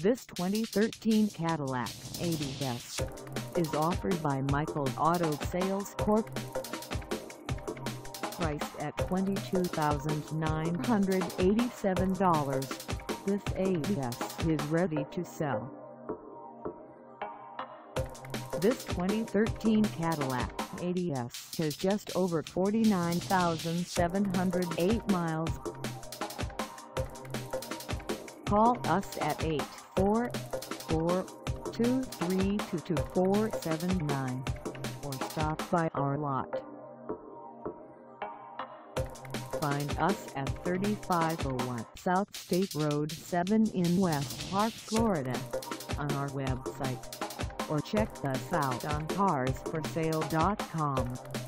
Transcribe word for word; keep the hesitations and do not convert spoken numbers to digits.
This twenty thirteen Cadillac A T S is offered by Michael's Auto Sales Corp. Priced at twenty-two thousand nine hundred eighty-seven dollars, this A T S is ready to sell. This twenty thirteen Cadillac A T S has just over forty-nine thousand seven hundred eight miles. Call us at eight four four, two three two, two four seven nine or stop by our lot. Find us at thirty-five oh one South State Road seven in West Park, Florida on our website, or check us out on cars for sale dot com.